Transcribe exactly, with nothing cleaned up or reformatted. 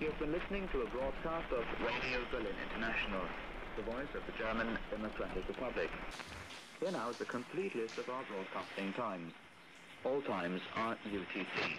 You've been listening to a broadcast of Radio Berlin International, the voice of the German Democratic Republic. Here now is a complete list of our broadcasting times. All times are U T C.